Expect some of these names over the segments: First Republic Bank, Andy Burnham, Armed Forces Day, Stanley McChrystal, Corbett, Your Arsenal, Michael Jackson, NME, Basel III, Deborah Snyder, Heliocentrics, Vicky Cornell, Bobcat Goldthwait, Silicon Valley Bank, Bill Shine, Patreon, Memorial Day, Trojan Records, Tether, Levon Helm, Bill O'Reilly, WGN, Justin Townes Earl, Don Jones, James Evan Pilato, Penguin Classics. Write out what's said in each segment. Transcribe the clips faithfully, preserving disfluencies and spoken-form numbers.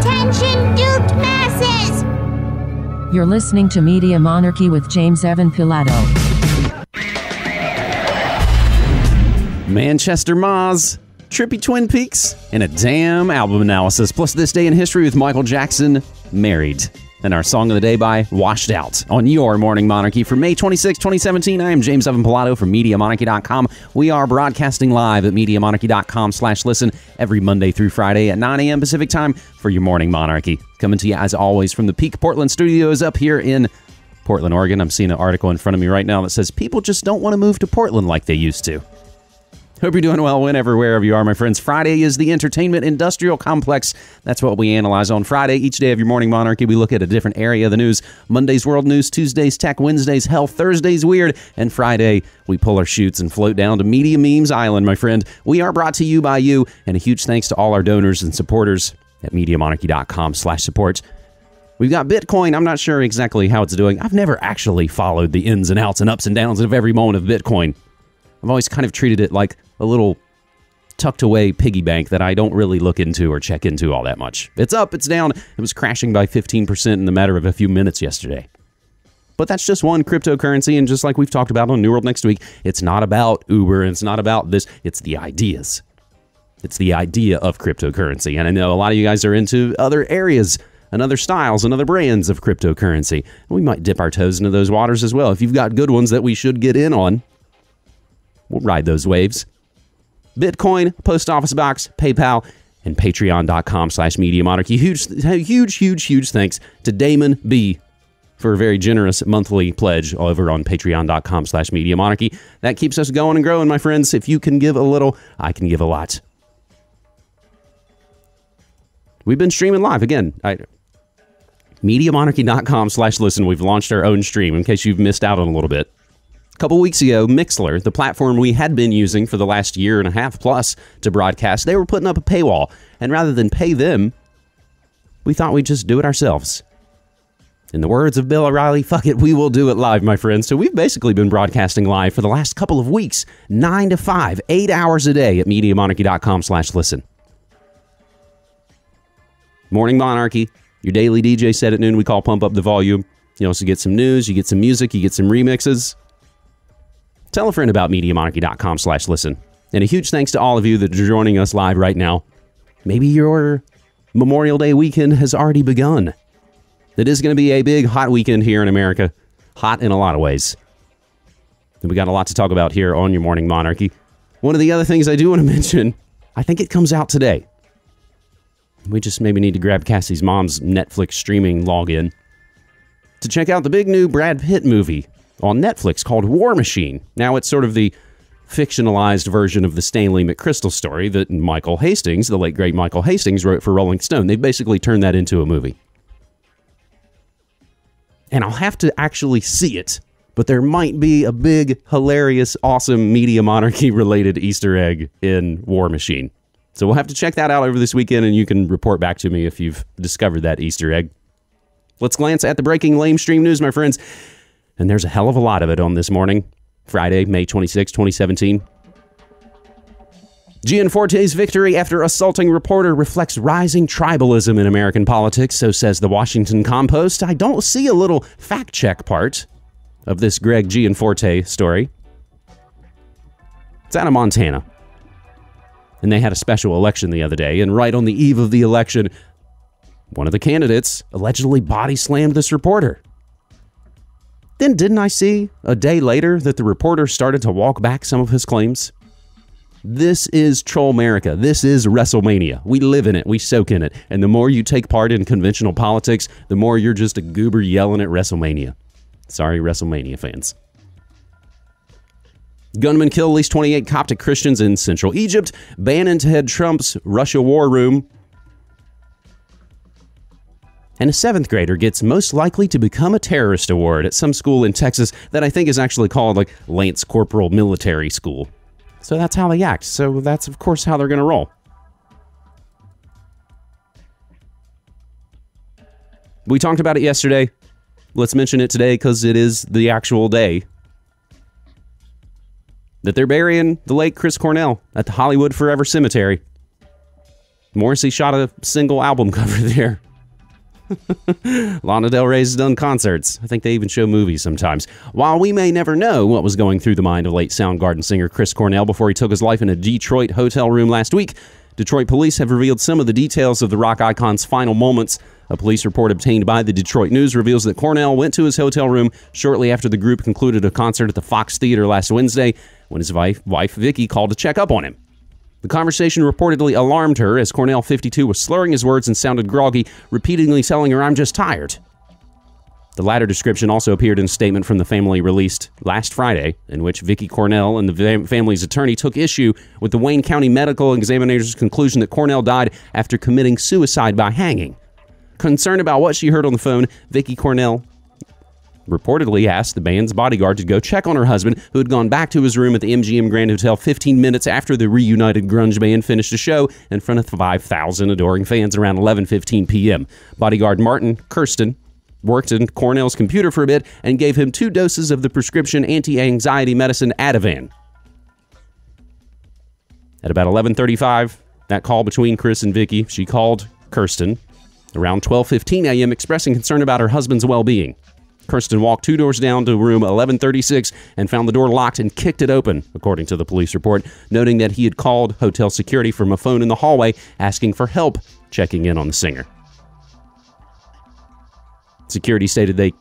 Attention, duped masses! You're listening to Media Monarchy with James Evan Pilato. Manchester Maz, trippy Twin Peaks, and a damn album analysis, plus This Day in History with Michael Jackson, Married, and our Song of the Day by Washed Out on your Morning Monarchy for May twenty-sixth, twenty seventeen. I am James Evan Pilato from Media Monarchy dot com. We are broadcasting live at Media Monarchy dot com slash listen every Monday through Friday at nine a m Pacific Time for your Morning Monarchy. Coming to you, as always, from the Peak Portland studios up here in Portland, Oregon. I'm seeing an article in front of me right now that says, people just don't want to move to Portland like they used to. Hope you're doing well whenever, wherever you are, my friends. Friday is the entertainment industrial complex. That's what we analyze on Friday. Each day of your Morning Monarchy, we look at a different area of the news. Monday's world news, Tuesday's tech, Wednesday's health, Thursday's weird, and Friday, we pull our shoots and float down to Media Memes Island, my friend. We are brought to you by you, and a huge thanks to all our donors and supporters at Media Monarchy dot com slash support. We've got Bitcoin. I'm not sure exactly how it's doing. I've never actually followed the ins and outs and ups and downs of every moment of Bitcoin. I've always kind of treated it like a little tucked away piggy bank that I don't really look into or check into all that much. It's up, it's down. It was crashing by fifteen percent in the matter of a few minutes yesterday. But that's just one cryptocurrency, and just like we've talked about on New World Next Week, it's not about Uber, and it's not about this, it's the ideas. It's the idea of cryptocurrency, and I know a lot of you guys are into other areas and other styles and other brands of cryptocurrency. We might dip our toes into those waters as well. If you've got good ones that we should get in on, we'll ride those waves. Bitcoin, post office box, PayPal, and patreon dot com slash media monarchy. Huge, huge, huge, huge thanks to Damon B for a very generous monthly pledge over on patreon dot com slash media monarchy. That keeps us going and growing, my friends. If you can give a little, I can give a lot. We've been streaming live again. I Media Monarchy dot com slash listen. We've launched our own stream in case you've missed out on a little bit. A couple weeks ago, Mixlr, the platform we had been using for the last year and a half plus to broadcast, they were putting up a paywall. And rather than pay them, we thought we'd just do it ourselves. In the words of Bill O'Reilly, fuck it, we will do it live, my friends. So we've basically been broadcasting live for the last couple of weeks, nine to five, eight hours a day at Media Monarchy dot com slash listen. Morning Monarchy, your daily D J set at noon. We call Pump Up the Volume. You also get some news, you get some music, you get some remixes. Tell a friend about Media Monarchy dot com slash listen. And a huge thanks to all of you that are joining us live right now. Maybe your Memorial Day weekend has already begun. It is going to be a big, hot weekend here in America. Hot in a lot of ways. And we got a lot to talk about here on your Morning Monarchy. One of the other things I do want to mention, I think it comes out today. We just maybe need to grab Cassie's mom's Netflix streaming login to check out the big new Brad Pitt movie on Netflix called War Machine. Now, it's sort of the fictionalized version of the Stanley McChrystal story that Michael Hastings, the late great Michael Hastings, wrote for Rolling Stone. They basically turned that into a movie. And I'll have to actually see it, but there might be a big, hilarious, awesome Media Monarchy-related Easter egg in War Machine. So we'll have to check that out over this weekend, and you can report back to me if you've discovered that Easter egg. Let's glance at the breaking lamestream news, my friends. And there's a hell of a lot of it on this morning, Friday, May twenty-sixth, twenty seventeen. Gianforte's victory after assaulting reporter reflects rising tribalism in American politics, so says the Washington Compost. I don't see a little fact check part of this Greg Gianforte story. It's out of Montana. And they had a special election the other day, and right on the eve of the election, one of the candidates allegedly body slammed this reporter. Then didn't I see a day later that the reporter started to walk back some of his claims? This is Trollmerica. This is WrestleMania. We live in it. We soak in it. And the more you take part in conventional politics, the more you're just a goober yelling at WrestleMania. Sorry, WrestleMania fans. Gunmen kill at least twenty-eight Coptic Christians in central Egypt. Bannon to head Trump's Russia war room. And a seventh grader gets most likely to become a terrorist award at some school in Texas that I think is actually called like Lance Corporal Military School. So that's how they act. So that's, of course, how they're going to roll. We talked about it yesterday. Let's mention it today because it is the actual day that they're burying the late Chris Cornell at the Hollywood Forever Cemetery. Morrissey shot a single album cover there. Lana Del Rey's done concerts. I think they even show movies sometimes. While we may never know what was going through the mind of late Soundgarden singer Chris Cornell before he took his life in a Detroit hotel room last week, Detroit police have revealed some of the details of the rock icon's final moments. A police report obtained by the Detroit News reveals that Cornell went to his hotel room shortly after the group concluded a concert at the Fox Theater last Wednesday when his wife, wife Vicky called to check up on him. The conversation reportedly alarmed her as Cornell, fifty-two, was slurring his words and sounded groggy, repeatedly telling her, "I'm just tired." The latter description also appeared in a statement from the family released last Friday, in which Vicky Cornell and the family's attorney took issue with the Wayne County Medical Examiner's conclusion that Cornell died after committing suicide by hanging. Concerned about what she heard on the phone, Vicky Cornell reportedly asked the band's bodyguard to go check on her husband, who had gone back to his room at the M G M Grand Hotel fifteen minutes after the reunited grunge band finished a show in front of five thousand adoring fans around eleven fifteen p m Bodyguard Martin Kirsten worked in Cornell's computer for a bit and gave him two doses of the prescription anti-anxiety medicine Ativan. At about eleven thirty-five, that call between Chris and Vicky, she called Kirsten around twelve fifteen a m expressing concern about her husband's well-being. Kirsten walked two doors down to room eleven thirty-six and found the door locked and kicked it open, according to the police report, noting that he had called hotel security from a phone in the hallway asking for help checking in on the singer. Security stated they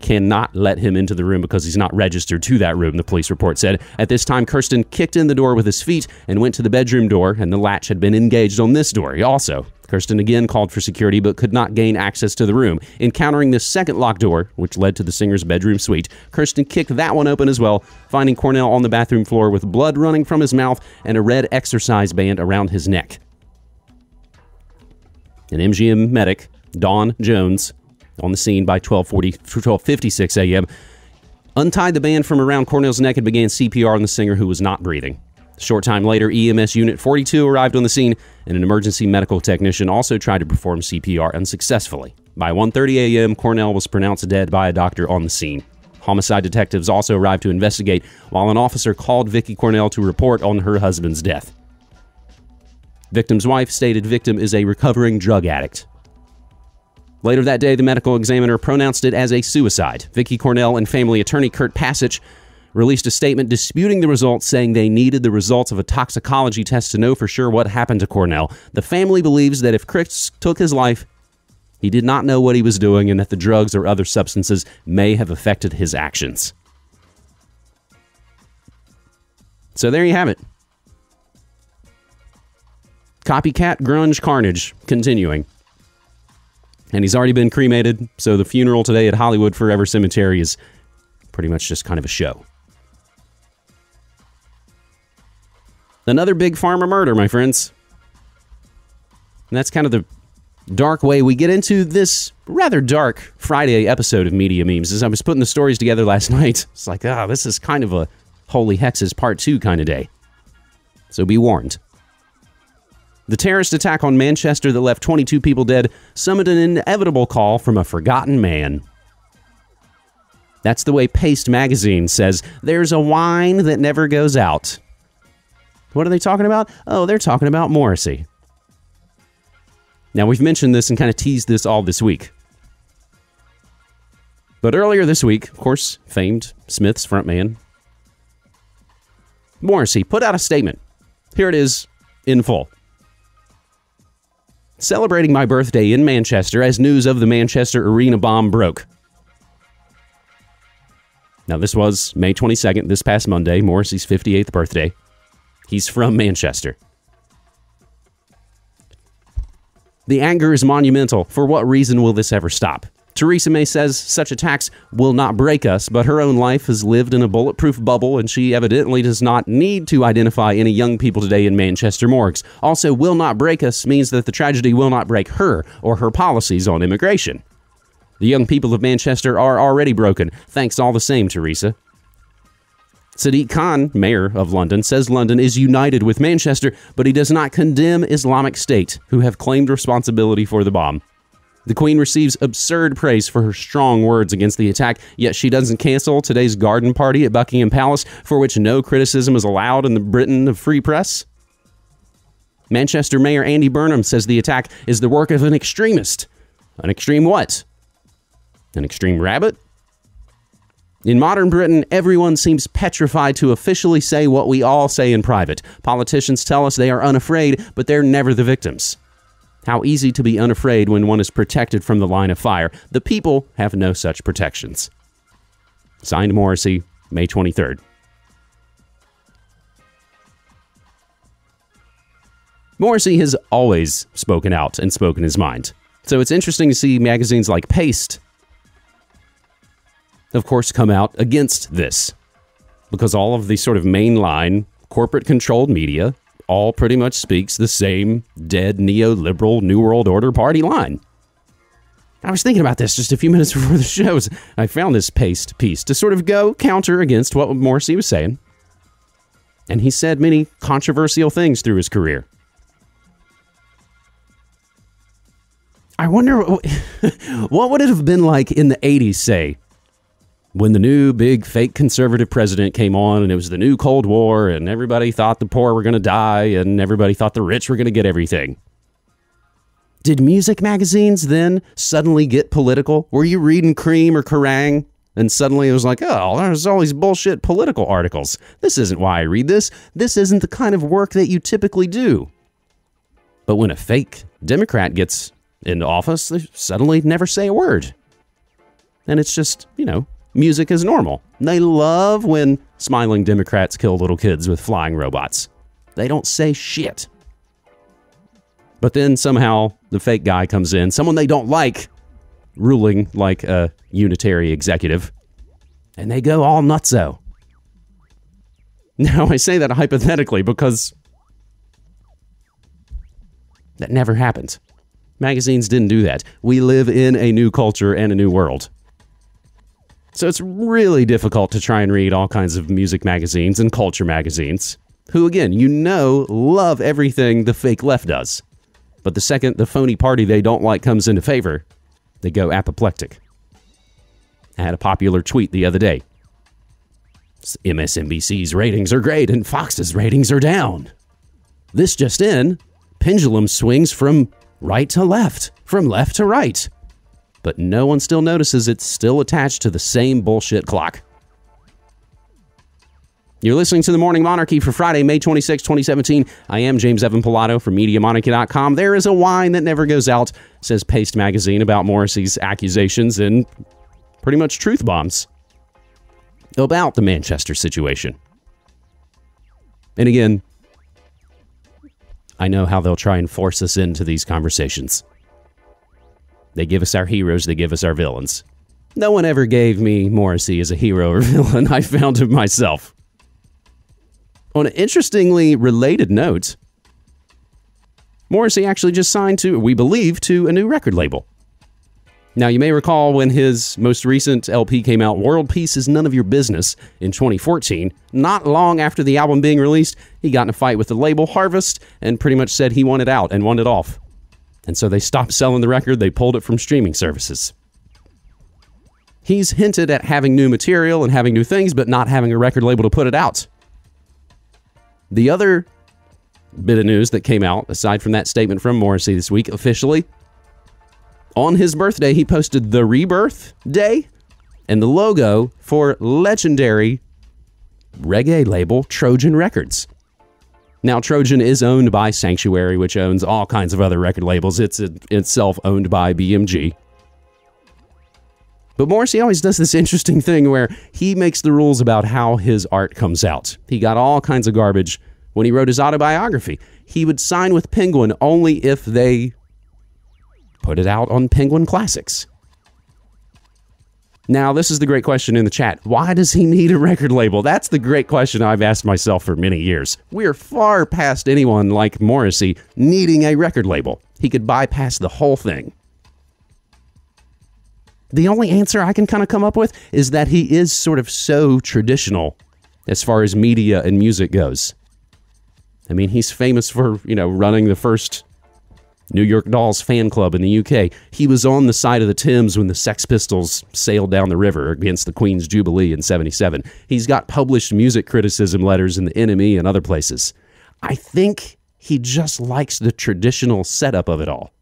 cannot let him into the room because he's not registered to that room, the police report said. At this time, Kirsten kicked in the door with his feet and went to the bedroom door, and the latch had been engaged on this door also. Kirsten again called for security but could not gain access to the room. Encountering this second locked door, which led to the singer's bedroom suite, Kirsten kicked that one open as well, finding Cornell on the bathroom floor with blood running from his mouth and a red exercise band around his neck. An M G M medic, Don Jones, on the scene by twelve fifty-six a m, untied the band from around Cornell's neck and began C P R on the singer, who was not breathing. A short time later, E M S Unit forty-two arrived on the scene, and an emergency medical technician also tried to perform C P R unsuccessfully. By one thirty a m, Cornell was pronounced dead by a doctor on the scene. Homicide detectives also arrived to investigate, while an officer called Vicky Cornell to report on her husband's death. Victim's wife stated victim is a recovering drug addict. Later that day, the medical examiner pronounced it as a suicide. Vicky Cornell and family attorney Kurt Passage released a statement disputing the results, saying they needed the results of a toxicology test to know for sure what happened to Cornell. The family believes that if Chris took his life, he did not know what he was doing and that the drugs or other substances may have affected his actions. So there you have it. Copycat grunge carnage continuing. And he's already been cremated, so the funeral today at Hollywood Forever Cemetery is pretty much just kind of a show. Another big pharma murder, my friends. And that's kind of the dark way we get into this rather dark Friday episode of Media Memes. As I was putting the stories together last night, it's like, ah, oh, this is kind of a Holy Hexes Part two kind of day. So be warned. The terrorist attack on Manchester that left twenty-two people dead summoned an inevitable call from a forgotten man. That's the way Paste Magazine says, there's a wine that never goes out. What are they talking about? Oh, they're talking about Morrissey. Now, we've mentioned this and kind of teased this all this week. But earlier this week, of course, famed Smiths frontman Morrissey put out a statement. Here it is in full. Celebrating my birthday in Manchester as news of the Manchester Arena bomb broke. Now, this was May twenty-second, this past Monday, Morrissey's fifty-eighth birthday. He's from Manchester. The anger is monumental. For what reason will this ever stop? Theresa May says such attacks will not break us, but her own life has lived in a bulletproof bubble, and she evidently does not need to identify any young people today in Manchester morgues. Also, will not break us means that the tragedy will not break her or her policies on immigration. The young people of Manchester are already broken. Thanks all the same, Theresa. Sadiq Khan, mayor of London, says London is united with Manchester, but he does not condemn Islamic State, who have claimed responsibility for the bomb. The Queen receives absurd praise for her strong words against the attack, yet she doesn't cancel today's garden party at Buckingham Palace, for which no criticism is allowed in the Britain of free press. Manchester Mayor Andy Burnham says the attack is the work of an extremist. An extreme what? An extreme rabbit? In modern Britain, everyone seems petrified to officially say what we all say in private. Politicians tell us they are unafraid, but they're never the victims. How easy to be unafraid when one is protected from the line of fire. The people have no such protections. Signed, Morrissey, May twenty-third. Morrissey has always spoken out and spoken his mind, so it's interesting to see magazines like Paste, of course, come out against this, because all of the sort of mainline, corporate-controlled media all pretty much speaks the same dead neoliberal New World Order party line. I was thinking about this just a few minutes before the show. I found this Paste piece to sort of go counter against what Morrissey was saying. And he said many controversial things through his career. I wonder what would it have been like in the eighties, say, when the new big fake conservative president came on and it was the new Cold War and everybody thought the poor were going to die and everybody thought the rich were going to get everything. Did music magazines then suddenly get political? Were you reading Cream or Kerrang? And suddenly it was like, oh, there's all these bullshit political articles. This isn't why I read this. This isn't the kind of work that you typically do. But when a fake Democrat gets into office, they suddenly never say a word. And it's just, you know, music is normal. They love when smiling Democrats kill little kids with flying robots. They don't say shit. But then somehow the fake guy comes in, someone they don't like, ruling like a unitary executive, and they go all nutso. Now, I say that hypothetically because that never happened. Magazines didn't do that. We live in a new culture and a new world. So it's really difficult to try and read all kinds of music magazines and culture magazines, who, again, you know, love everything the fake left does. But the second the phony party they don't like comes into favor, they go apoplectic. I had a popular tweet the other day. M S N B C's ratings are great and Fox's ratings are down. This just in, pendulum swings from right to left, from left to right. But no one still notices it's still attached to the same bullshit clock. You're listening to The Morning Monarchy for Friday, May twenty-sixth, twenty seventeen. I am James Evan Pilato from Media Monarchy dot com. There is a wine that never goes out, says Paste Magazine, about Morrissey's accusations and pretty much truth bombs about the Manchester situation. And again, I know how they'll try and force us into these conversations. They give us our heroes, they give us our villains. No one ever gave me Morrissey as a hero or villain. I found him myself. On an interestingly related note, Morrissey actually just signed to, we believe, to a new record label. Now, you may recall when his most recent L P came out, World Peace Is None of Your Business, in twenty fourteen, not long after the album being released, he got in a fight with the label Harvest and pretty much said he wanted out and wanted off. And so they stopped selling the record, they pulled it from streaming services. He's hinted at having new material and having new things, but not having a record label to put it out. The other bit of news that came out, aside from that statement from Morrissey this week, officially, on his birthday, he posted the Rebirth Day and the logo for legendary reggae label Trojan Records. Now, Trojan is owned by Sanctuary, which owns all kinds of other record labels. It's itself owned by B M G. But Morrissey always does this interesting thing where he makes the rules about how his art comes out. He got all kinds of garbage when he wrote his autobiography. He would sign with Penguin only if they put it out on Penguin Classics. Now, this is the great question in the chat. Why does he need a record label? That's the great question I've asked myself for many years. We're far past anyone like Morrissey needing a record label. He could bypass the whole thing. The only answer I can kind of come up with is that he is sort of so traditional as far as media and music goes. I mean, he's famous for, you know, running the first New York Dolls fan club in the U K. He was on the side of the Thames when the Sex Pistols sailed down the river against the Queen's Jubilee in seventy-seven. He's got published music criticism letters in the N M E and other places. I think He just likes the traditional setup of it all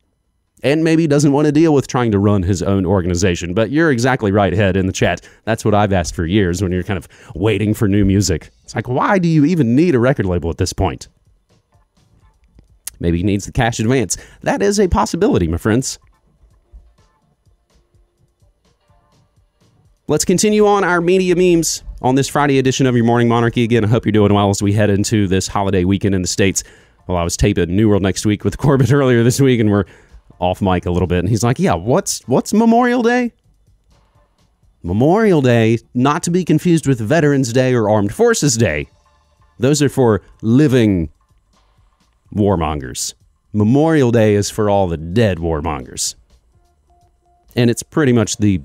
and maybe doesn't want to deal with trying to run his own organization. But you're exactly right, Head, in the chat. That's what I've asked for years when you're kind of waiting for new music. It's like, why do you even need a record label at this point? Maybe he needs the cash advance. That is a possibility, my friends. Let's continue on our media memes on this Friday edition of Your Morning Monarchy. Again, I hope you're doing well as we head into this holiday weekend in the States. Well, I was taping New World Next Week with Corbett earlier this week, and we're off mic a little bit. And he's like, yeah, what's what's Memorial Day? Memorial Day, not to be confused with Veterans Day or Armed Forces Day. Those are for living warmongers. Memorial Day is for all the dead warmongers. And it's pretty much the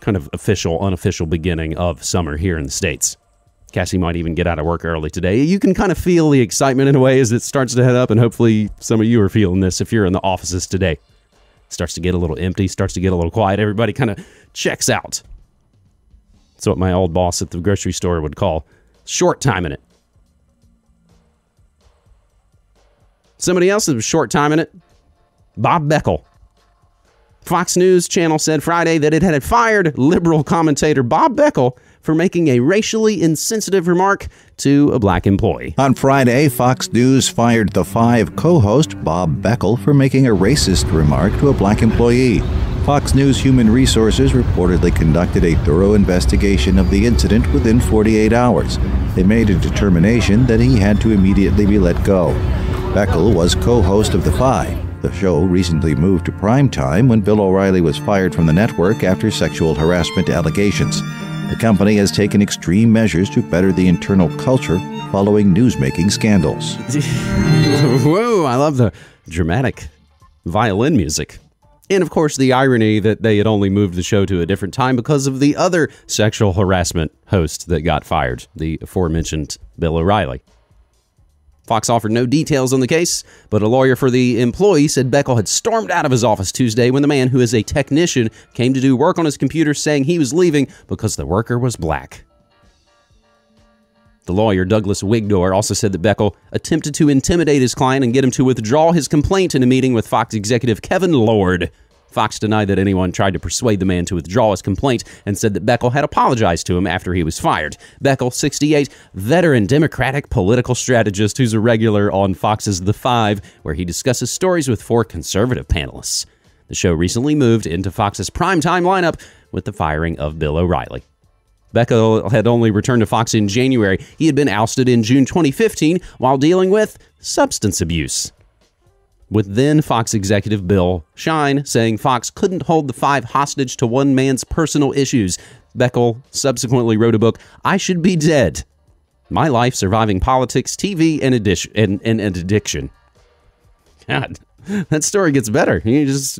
kind of official, unofficial beginning of summer here in the States. Cassie might even get out of work early today. You can kind of feel the excitement in a way as it starts to head up, and hopefully some of you are feeling this if you're in the offices today. It starts to get a little empty, starts to get a little quiet. Everybody kind of checks out. That's what my old boss at the grocery store would call short timing it. Somebody else was short timing it. Bob Beckel. Fox News Channel said Friday that it had fired liberal commentator Bob Beckel for making a racially insensitive remark to a black employee. On Friday, Fox News fired The Five co-host Bob Beckel for making a racist remark to a black employee. Fox News Human Resources reportedly conducted a thorough investigation of the incident within forty-eight hours. They made a determination that he had to immediately be let go. Beckel was co-host of The Five. The show recently moved to primetime when Bill O'Reilly was fired from the network after sexual harassment allegations. The company has taken extreme measures to better the internal culture following newsmaking scandals. Whoa, I love the dramatic violin music. And of course, the irony that they had only moved the show to a different time because of the other sexual harassment host that got fired, the aforementioned Bill O'Reilly. Fox offered no details on the case, but a lawyer for the employee said Beckel had stormed out of his office Tuesday when the man, who is a technician, came to do work on his computer, saying he was leaving because the worker was black. The lawyer, Douglas Wigdor, also said that Beckel attempted to intimidate his client and get him to withdraw his complaint in a meeting with Fox executive Kevin Lord. Fox denied that anyone tried to persuade the man to withdraw his complaint and said that Beckel had apologized to him after he was fired. Beckel, sixty-eight, veteran Democratic political strategist who's a regular on Fox's The Five, where he discusses stories with four conservative panelists. The show recently moved into Fox's primetime lineup with the firing of Bill O'Reilly. Beckel had only returned to Fox in January. He had been ousted in June twenty fifteen while dealing with substance abuse, with then-Fox executive Bill Shine saying Fox couldn't hold The Five hostage to one man's personal issues. Beckel subsequently wrote a book, I Should Be Dead, My Life Surviving Politics, T V, and, addition, and, and, and Addiction. God, that story gets better. You just,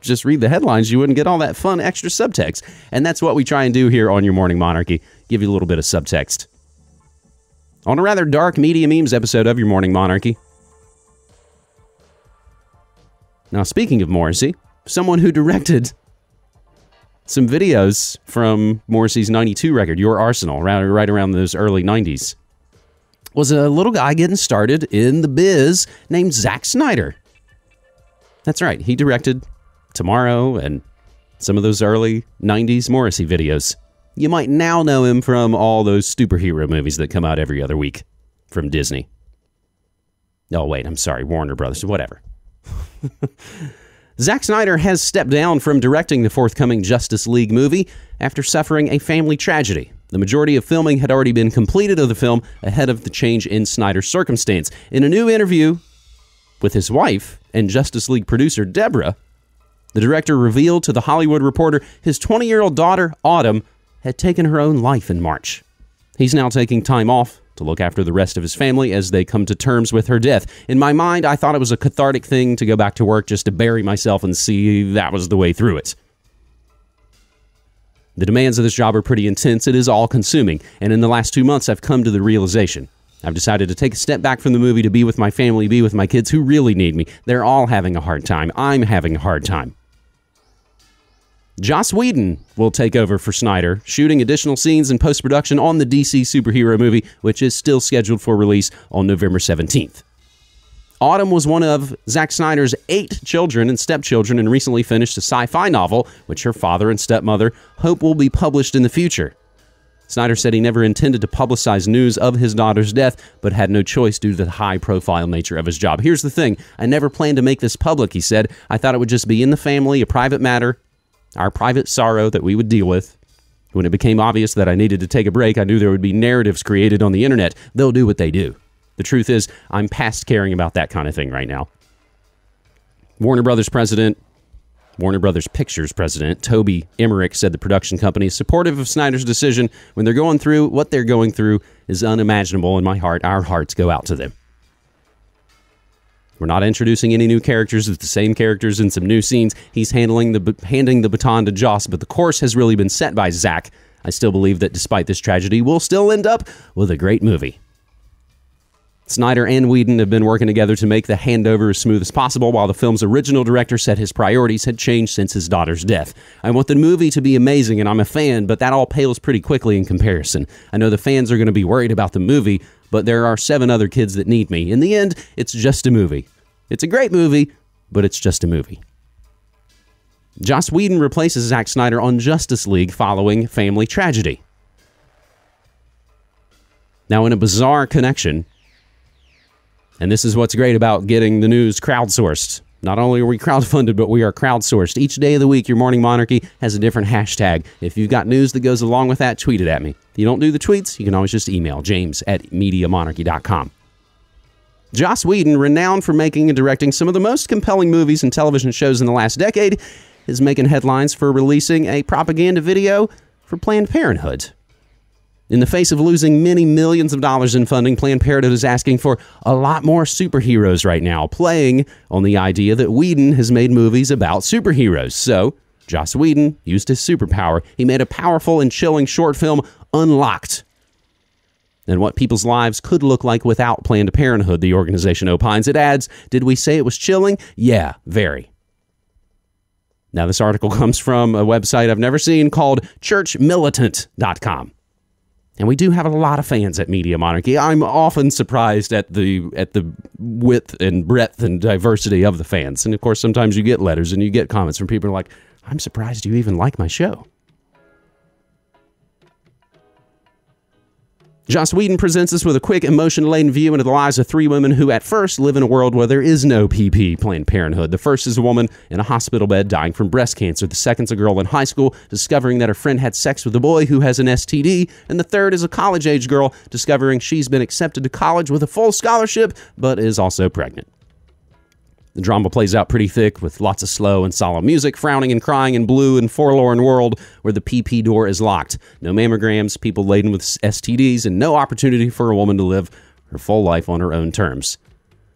just read the headlines. You wouldn't get all that fun extra subtext. And that's what we try and do here on Your Morning Monarchy, give you a little bit of subtext. On a rather dark media memes episode of Your Morning Monarchy. Now, speaking of Morrissey, someone who directed some videos from Morrissey's ninety-two record, Your Arsenal, right around those early nineties, was a little guy getting started in the biz named Zack Snyder. That's right. He directed Tomorrow and some of those early nineties Morrissey videos. You might now know him from all those superhero movies that come out every other week from Disney. Oh, wait, I'm sorry. Warner Brothers, whatever. Zack Snyder has stepped down from directing the forthcoming Justice League movie after suffering a family tragedy. The majority of filming had already been completed of the film ahead of the change in Snyder's circumstance. In a new interview with his wife and Justice League producer Deborah, the director revealed to The Hollywood Reporter his twenty-year-old daughter, Autumn, had taken her own life in March. He's now taking time off to look after the rest of his family as they come to terms with her death. In my mind, I thought it was a cathartic thing to go back to work just to bury myself and see that was the way through it. The demands of this job are pretty intense. It is all-consuming. And in the last two months, I've come to the realization. I've decided to take a step back from the movie to be with my family, be with my kids who really need me. They're all having a hard time. I'm having a hard time. Joss Whedon will take over for Snyder, shooting additional scenes in post-production on the D C superhero movie, which is still scheduled for release on November seventeenth. Autumn was one of Zack Snyder's eight children and stepchildren and recently finished a sci-fi novel, which her father and stepmother hope will be published in the future. Snyder said he never intended to publicize news of his daughter's death, but had no choice due to the high-profile nature of his job. Here's the thing, I never planned to make this public, he said. I thought it would just be in the family, a private matter, our private sorrow that we would deal with. When it became obvious that I needed to take a break, I knew there would be narratives created on the internet. They'll do what they do. The truth is, I'm past caring about that kind of thing right now. Warner Brothers president, Warner Brothers Pictures president Toby Emmerich said the production company is supportive of Snyder's decision. When they're going through what they're going through is unimaginable, in my heart, our hearts go out to them. We're not introducing any new characters. It's the same characters in some new scenes. He's handling the handing the baton to Joss, but the course has really been set by Zack. I still believe that despite this tragedy, we'll still end up with a great movie. Snyder and Whedon have been working together to make the handover as smooth as possible, while the film's original director said his priorities had changed since his daughter's death. I want the movie to be amazing, and I'm a fan, but that all pales pretty quickly in comparison. I know the fans are going to be worried about the movie, but there are seven other kids that need me. In the end, it's just a movie. It's a great movie, but it's just a movie. Joss Whedon replaces Zack Snyder on Justice League following family tragedy. Now, in a bizarre connection, and this is what's great about getting the news crowdsourced. Not only are we crowdfunded, but we are crowdsourced. Each day of the week, your Morning Monarchy has a different hashtag. If you've got news that goes along with that, tweet it at me. If you don't do the tweets, you can always just email james at media monarchy dot com. Joss Whedon, renowned for making and directing some of the most compelling movies and television shows in the last decade, is making headlines for releasing a propaganda video for Planned Parenthood. In the face of losing many millions of dollars in funding, Planned Parenthood is asking for a lot more superheroes right now, playing on the idea that Whedon has made movies about superheroes. So, Joss Whedon used his superpower. He made a powerful and chilling short film, Unlocked, and what people's lives could look like without Planned Parenthood, the organization opines. It adds, did we say it was chilling? Yeah, very. Now, this article comes from a website I've never seen called church militant dot com. And we do have a lot of fans at Media Monarchy. I'm often surprised at the at the width and breadth and diversity of the fans. And of course, sometimes you get letters and you get comments from people who are like, I'm surprised you even like my show. Joss Whedon presents us with a quick, emotion-laden view into the lives of three women who at first live in a world where there is no P P, Planned Parenthood. The first is a woman in a hospital bed dying from breast cancer. The second's a girl in high school discovering that her friend had sex with a boy who has an S T D. And the third is a college-age girl discovering she's been accepted to college with a full scholarship, but is also pregnant. The drama plays out pretty thick with lots of slow and solemn music, frowning and crying, and blue and forlorn world where the P P door is locked. No mammograms, people laden with S T Ds, and no opportunity for a woman to live her full life on her own terms.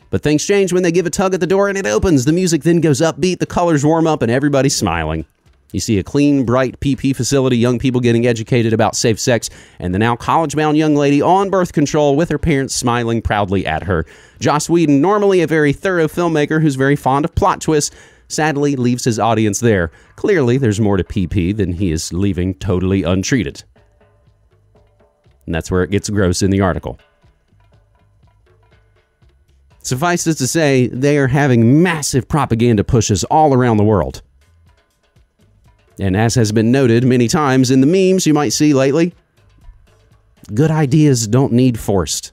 But things change when they give a tug at the door and it opens. The music then goes upbeat, the colors warm up, and everybody's smiling. You see a clean, bright P P facility, young people getting educated about safe sex, and the now college-bound young lady on birth control with her parents smiling proudly at her. Joss Whedon, normally a very thorough filmmaker who's very fond of plot twists, sadly leaves his audience there. Clearly, there's more to P P than he is leaving totally untreated. And that's where it gets gross in the article. Suffice it to say, they are having massive propaganda pushes all around the world. And as has been noted many times in the memes you might see lately, good ideas don't need forced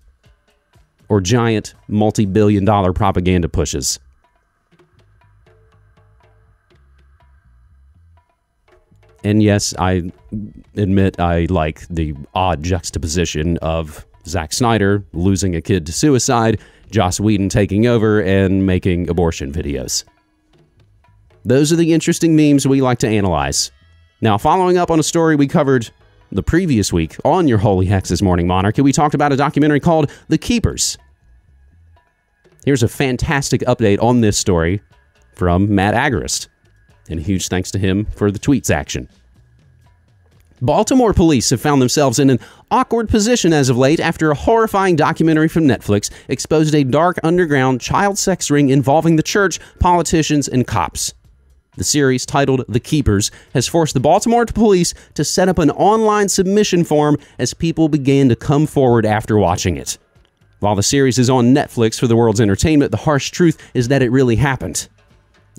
or giant multi-billion dollar propaganda pushes. And yes, I admit I like the odd juxtaposition of Zack Snyder losing a kid to suicide, Joss Whedon taking over and making abortion videos. Those are the interesting memes we like to analyze. Now, following up on a story we covered the previous week on your Holy Hex's Morning Monarchy, we talked about a documentary called The Keepers. Here's a fantastic update on this story from Matt Agarist, and a huge thanks to him for the tweets action. Baltimore police have found themselves in an awkward position as of late after a horrifying documentary from Netflix exposed a dark underground child sex ring involving the church, politicians, and cops. The series, titled The Keepers, has forced the Baltimore police to set up an online submission form as people began to come forward after watching it. While the series is on Netflix for the world's entertainment, the harsh truth is that it really happened.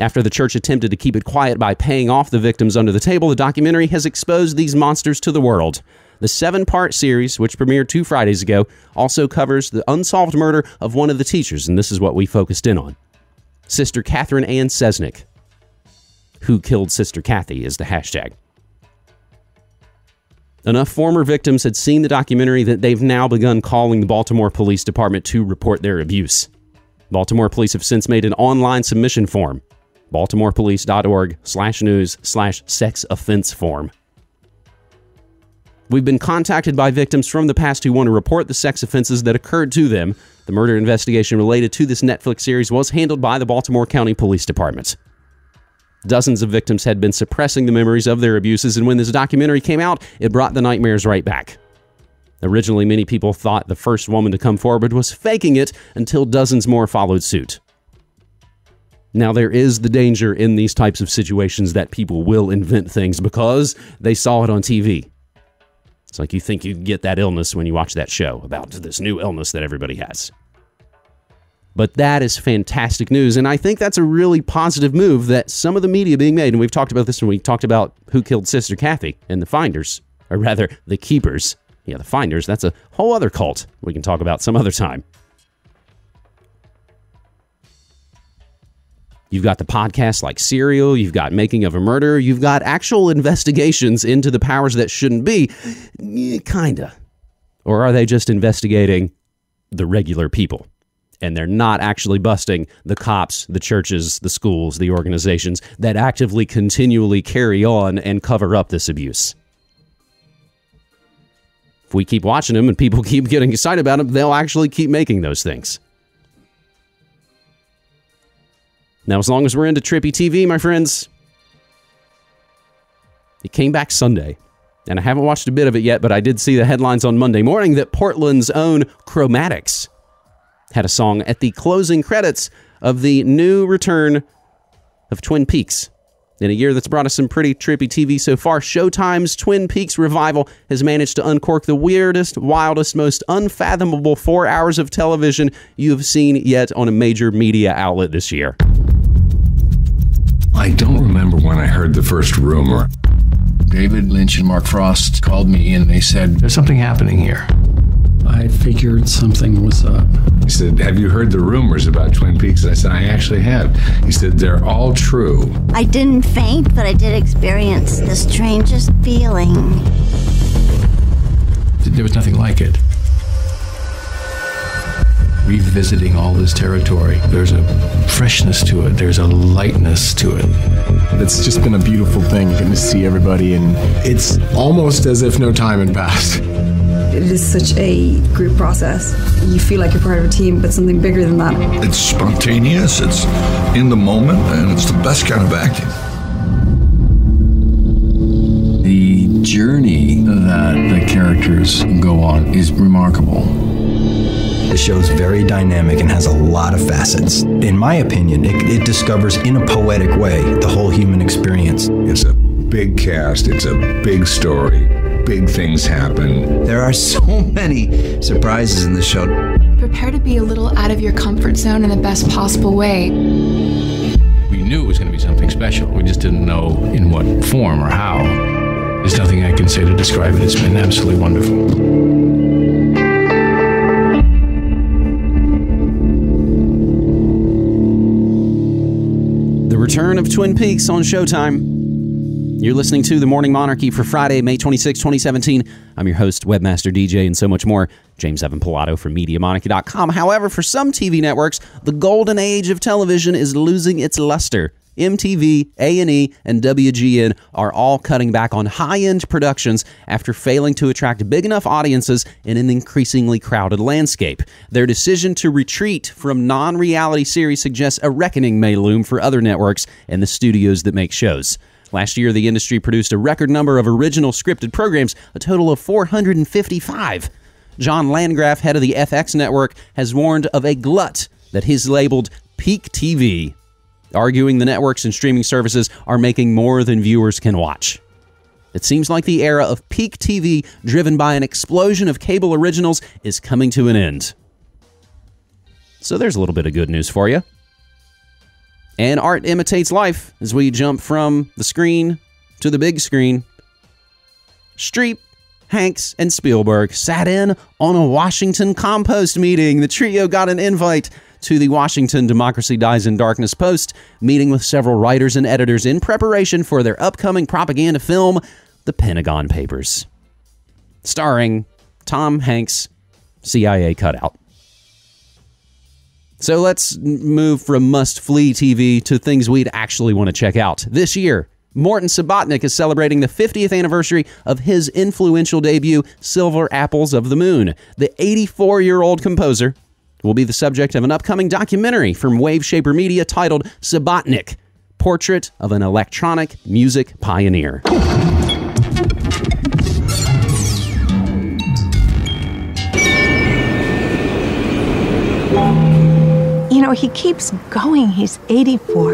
After the church attempted to keep it quiet by paying off the victims under the table, the documentary has exposed these monsters to the world. The seven-part series, which premiered two Fridays ago, also covers the unsolved murder of one of the teachers, and this is what we focused in on. Sister Catherine Ann Sesnick. Who killed Sister Kathy is the hashtag. Enough former victims had seen the documentary that they've now begun calling the Baltimore Police Department to report their abuse. Baltimore police have since made an online submission form, baltimorepolice dot org slash news slash sex offense form. We've been contacted by victims from the past who want to report the sex offenses that occurred to them. The murder investigation related to this Netflix series was handled by the Baltimore County Police Department. Dozens of victims had been suppressing the memories of their abuses, and when this documentary came out, it brought the nightmares right back. Originally, many people thought the first woman to come forward was faking it until dozens more followed suit. Now, there is the danger in these types of situations that people will invent things because they saw it on T V. It's like you think you get that illness when you watch that show about this new illness that everybody has. But that is fantastic news, and I think that's a really positive move that some of the media being made, and we've talked about this when we talked about who killed Sister Kathy and the Finders, or rather, the Keepers. Yeah, the Finders, that's a whole other cult we can talk about some other time. You've got the podcasts like Serial, you've got Making of a Murder, you've got actual investigations into the powers that shouldn't be. Kinda. Or are they just investigating the regular people? And they're not actually busting the cops, the churches, the schools, the organizations that actively continually carry on and cover up this abuse. If we keep watching them and people keep getting excited about them, they'll actually keep making those things. Now, as long as we're into trippy T V, my friends, it came back Sunday. And I haven't watched a bit of it yet, but I did see the headlines on Monday morning that Portland's own Chromatics had a song at the closing credits of the new return of Twin Peaks. In a year that's brought us some pretty trippy T V so far, Showtime's Twin Peaks revival has managed to uncork the weirdest, wildest, most unfathomable four hours of television you have seen yet on a major media outlet this year. I don't remember when I heard the first rumor. David Lynch and Mark Frost called me and they said, "There's something happening here." I figured something was up. He said, "Have you heard the rumors about Twin Peaks?" And I said, "I actually have." He said, "They're all true." I didn't faint, but I did experience the strangest feeling. There was nothing like it. Revisiting all this territory, there's a freshness to it, there's a lightness to it. It's just been a beautiful thing, getting to see everybody, and it's almost as if no time had passed. It is such a group process. You feel like you're part of a team, but something bigger than that. It's spontaneous, it's in the moment, and it's the best kind of acting. The journey that the characters go on is remarkable. The show's very dynamic and has a lot of facets. In my opinion, it, it discovers in a poetic way the whole human experience. It's a big cast, it's a big story. Big things happen. There are so many surprises in the show. Prepare to be a little out of your comfort zone in the best possible way. We knew it was going to be something special. We just didn't know in what form or how. There's nothing I can say to describe it. It's been absolutely wonderful. The return of Twin Peaks on Showtime. You're listening to The Morning Monarchy for Friday, May twenty-sixth, twenty seventeen. I'm your host, Webmaster D J, and so much more, James Evan Pilato from Media Monarchy dot com. However, for some T V networks, the golden age of television is losing its luster. M T V, A and E, and W G N are all cutting back on high-end productions after failing to attract big enough audiences in an increasingly crowded landscape. Their decision to retreat from non-reality series suggests a reckoning may loom for other networks and the studios that make shows. Last year, the industry produced a record number of original scripted programs, a total of four hundred fifty-five. John Landgraf, head of the F X network, has warned of a glut that he's labeled peak T V, arguing the networks and streaming services are making more than viewers can watch. It seems like the era of peak T V, driven by an explosion of cable originals, is coming to an end. So there's a little bit of good news for you. And art imitates life as we jump from the screen to the big screen. Streep, Hanks, and Spielberg sat in on a Washington compost meeting. The trio got an invite to the Washington Democracy Dies in Darkness Post, meeting with several writers and editors in preparation for their upcoming propaganda film, The Pentagon Papers, starring Tom Hanks, C I A cutout. So let's move from must-flee T V to things we'd actually want to check out. This year, Morton Subotnick is celebrating the fiftieth anniversary of his influential debut, Silver Apples of the Moon. The eighty-four-year-old composer will be the subject of an upcoming documentary from Wave Shaper Media titled Subotnick, Portrait of an Electronic Music Pioneer. You know, he keeps going. He's eighty-four.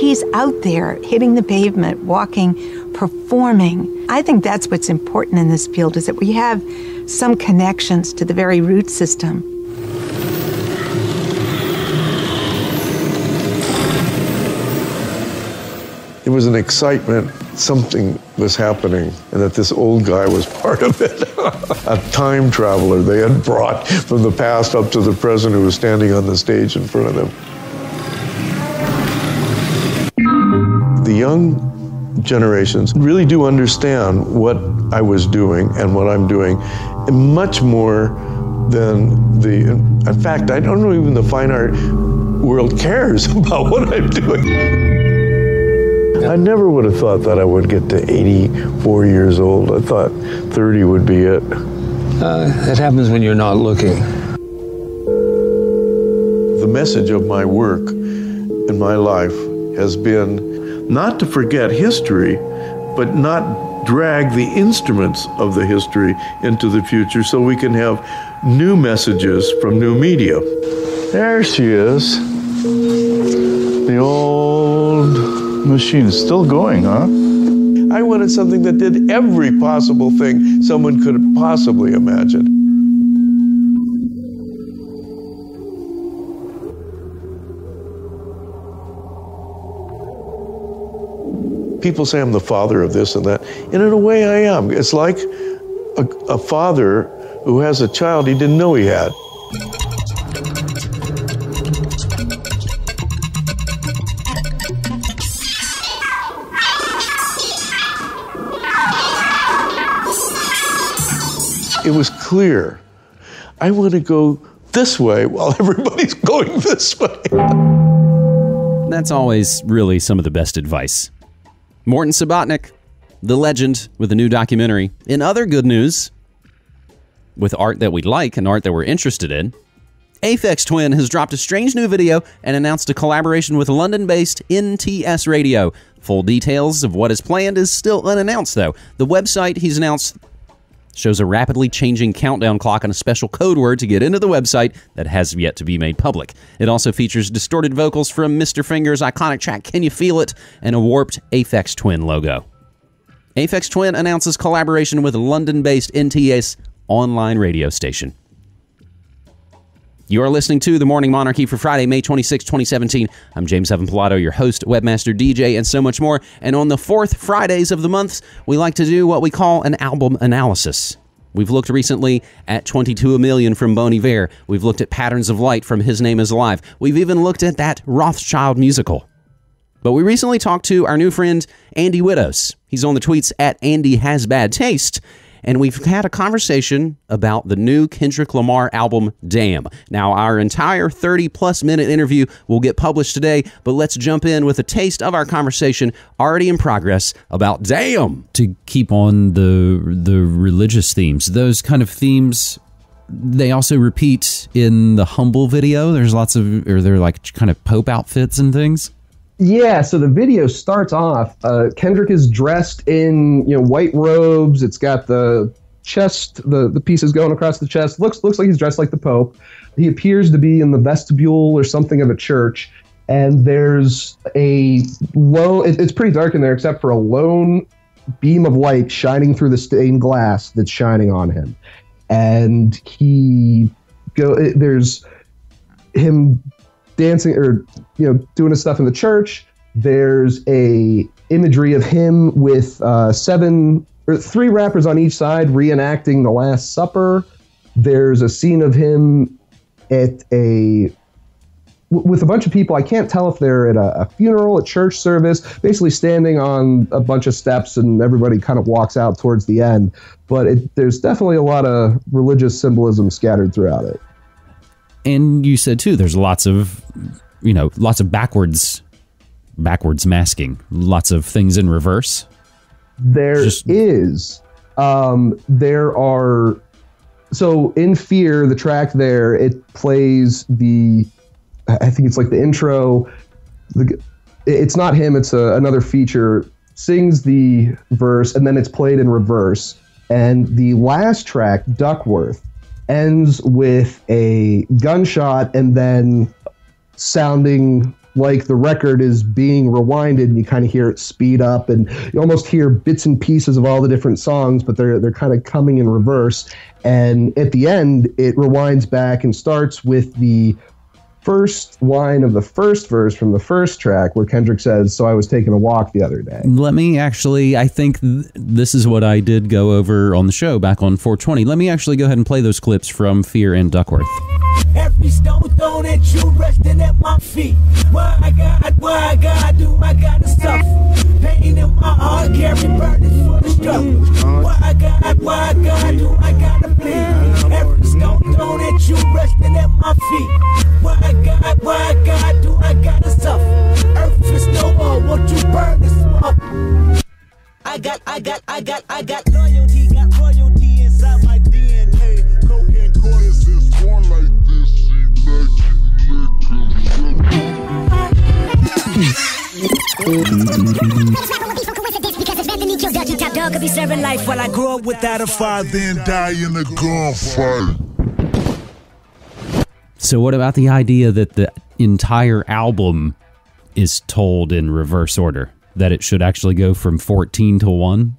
He's out there hitting the pavement, walking, performing. I think that's what's important in this field, is that we have some connections to the very root system. It was an excitement, something was happening, and that this old guy was part of it. A time traveler they had brought from the past up to the present, who was standing on the stage in front of them. The young generations really do understand what I was doing and what I'm doing, and much more than the, in fact, I don't know even the fine art world cares about what I'm doing. I never would have thought that I would get to eighty-four years old. I thought thirty would be it. Uh, that happens when you're not looking. The message of my work in my life has been not to forget history, but not drag the instruments of the history into the future so we can have new messages from new media. There she is. The old machine is still going, huh? I wanted something that did every possible thing someone could possibly imagine. People say I'm the father of this and that, and in a way I am. It's like a, a father who has a child he didn't know he had. It was clear. I want to go this way while everybody's going this way. That's always really some of the best advice. Morton Subotnick, the legend, with a new documentary. In other good news, with art that we like and art that we're interested in, Aphex Twin has dropped a strange new video and announced a collaboration with London-based N T S Radio. Full details of what is planned is still unannounced, though. The website he's announced shows a rapidly changing countdown clock and a special code word to get into the website that has yet to be made public. It also features distorted vocals from Mister Finger's iconic track Can You Feel It and a warped Aphex Twin logo. Aphex Twin announces collaboration with London-based N T S online radio station. You are listening to The Morning Monarchy for Friday, May twenty-sixth, twenty seventeen. I'm James Evan Pilato, your host, webmaster, D J, and so much more. And on the fourth Fridays of the month, we like to do what we call an album analysis. We've looked recently at twenty-two A Million from Bon Iver. We've looked at Patterns of Light from His Name is Alive. We've even looked at that Rothschild musical. But we recently talked to our new friend, Andy Widows. He's on the tweets at Andy Has Bad Taste. And we've had a conversation about the new Kendrick Lamar album, Damn. Now, our entire thirty-plus minute interview will get published today, but let's jump in with a taste of our conversation already in progress about Damn. To keep on the, the religious themes, those kind of themes, they also repeat in the Humble video. There's lots of, or they're like kind of Pope outfits and things. Yeah, so the video starts off, uh, Kendrick is dressed in, you know, white robes. It's got the chest, the, the pieces going across the chest. Looks, looks like he's dressed like the Pope. He appears to be in the vestibule or something of a church. And there's a low, it, it's pretty dark in there except for a lone beam of light shining through the stained glass that's shining on him. And he go. It, there's him dancing or you know doing his stuff in the church. There's a imagery of him with uh, seven or three rappers on each side reenacting the Last Supper. There's a scene of him at a with a bunch of people. I can't tell if they're at a, a funeral, a church service, basically standing on a bunch of steps and everybody kind of walks out towards the end. But it, there's definitely a lot of religious symbolism scattered throughout it. And you said, too, there's lots of, you know, lots of backwards, backwards masking, lots of things in reverse. There Just... is. Um, there are. So in Fear, the track there, it plays the I think it's like the intro. The, it's not him. It's a, another feature. Sings the verse, and then it's played in reverse. And the last track, Duckworth, ends with a gunshot and then sounding like the record is being rewinded, and you kind of hear it speed up, and you almost hear bits and pieces of all the different songs, but they're they're kind of coming in reverse. And at the end, it rewinds back and starts with the first line of the first verse from the first track where Kendrick says, "So I was taking a walk the other day." Let me actually, I think th this is what I did go over on the show back on four twenty. Let me actually go ahead and play those clips from Fear and Duckworth. Every stone thrown at you resting at my feet. Why I got, why I got, do I got to suffer? Pain in my heart, carry burdens for the struggle. Why I got, why I got, do I got to bleed? Every stone thrown at you resting at my feet. Why I got, why I got, do I got to suffer? Earth is no more, won't you burn this up? I got, I got, I got, I got loyalty, got royalty inside my D N A. Coke and corn is this corn like. While I grow up without a father and die in a gunfight. So what about the idea that the entire album is told in reverse order? That it should actually go from fourteen to one?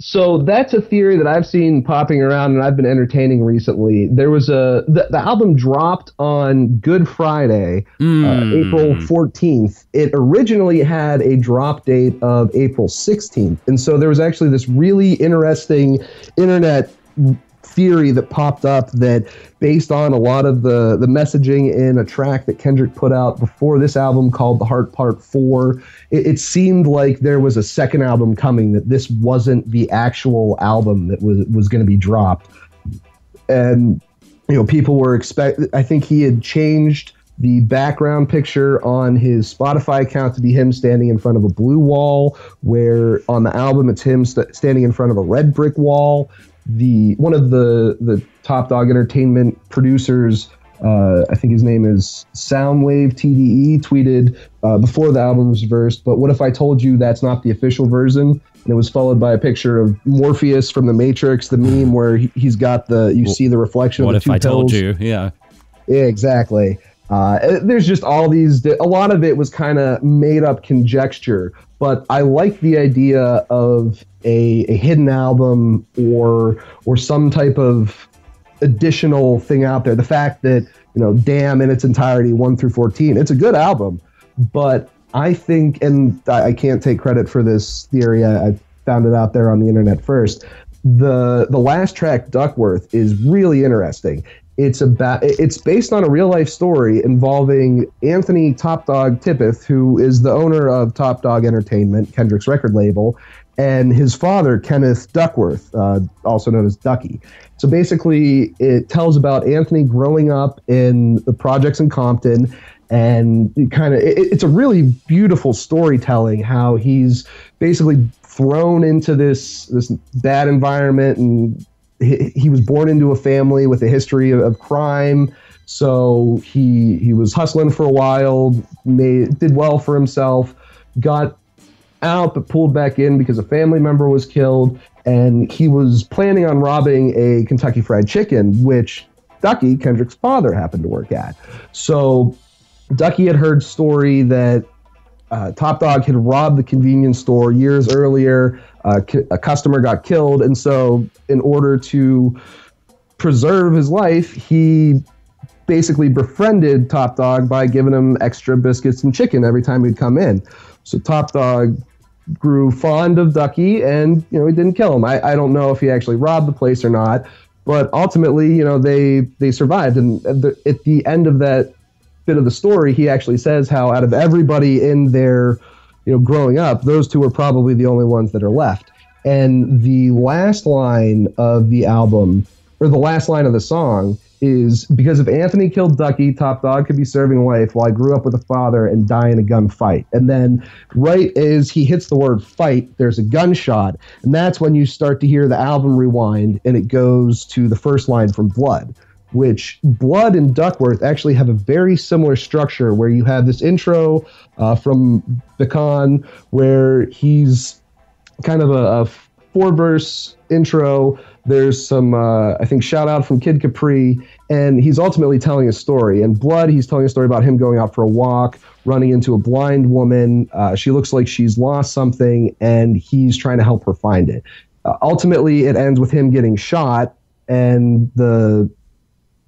So that's a theory that I've seen popping around and I've been entertaining recently. There was a the, the album dropped on Good Friday, mm. uh, April fourteenth. It originally had a drop date of April sixteenth. And so there was actually this really interesting internet theory that popped up that based on a lot of the, the messaging in a track that Kendrick put out before this album called The Heart Part four, it, it seemed like there was a second album coming, that this wasn't the actual album that was, was going to be dropped. And, you know, people were expect. I think he had changed the background picture on his Spotify account to be him standing in front of a blue wall, where on the album it's him st- standing in front of a red brick wall. The one of the the Top Dog Entertainment producers, uh, I think his name is Soundwave T D E, tweeted uh, before the album was versed, "But what if I told you that's not the official version?" And it was followed by a picture of Morpheus from The Matrix, the meme where he, he's got the you well, see the reflection. What of the if two I pills. Told you? Yeah, yeah, exactly. Uh, there's just all these. A lot of it was kind of made up conjecture. But I like the idea of a, a hidden album or or some type of additional thing out there. The fact that, you know, Damn in its entirety, one through fourteen, it's a good album. But I think, and I can't take credit for this theory, I, I found it out there on the internet first, the the last track, Duckworth, is really interesting. It's about it's based on a real life story involving Anthony Top Dog Tippeth, who is the owner of Top Dog Entertainment, Kendrick's record label, and his father, Kenneth Duckworth, uh, also known as Ducky. So basically, it tells about Anthony growing up in the projects in Compton, and kind of it, it's a really beautiful storytelling. How he's basically thrown into this this bad environment and. He, he was born into a family with a history of, of crime, so he he was hustling for a while, made, did well for himself, got out but pulled back in because a family member was killed, and he was planning on robbing a Kentucky Fried Chicken, which Ducky, Kendrick's father, happened to work at. So Ducky had heard story that uh, Top Dog had robbed the convenience store years earlier. Uh, a customer got killed, and so in order to preserve his life, he basically befriended Top Dog by giving him extra biscuits and chicken every time he'd come in. So Top Dog grew fond of Ducky, and, you know, he didn't kill him. I, I don't know if he actually robbed the place or not, but ultimately, you know, they, they survived. And at the, at the end of that bit of the story, he actually says how out of everybody in their, you know, growing up, those two are probably the only ones that are left. And the last line of the album, or the last line of the song, is, because if Anthony killed Ducky, Top Dog could be serving life while I grew up with a father and die in a gunfight. And then right as he hits the word fight, there's a gunshot. And that's when you start to hear the album rewind, and it goes to the first line from Blood, which Blood and Duckworth actually have a very similar structure, where you have this intro uh, from Beckan where he's kind of a, a four-verse intro. There's some, uh, I think, shout-out from Kid Capri, and he's ultimately telling a story. In Blood, he's telling a story about him going out for a walk, running into a blind woman. Uh, she looks like she's lost something, and he's trying to help her find it. Uh, ultimately, it ends with him getting shot, and the...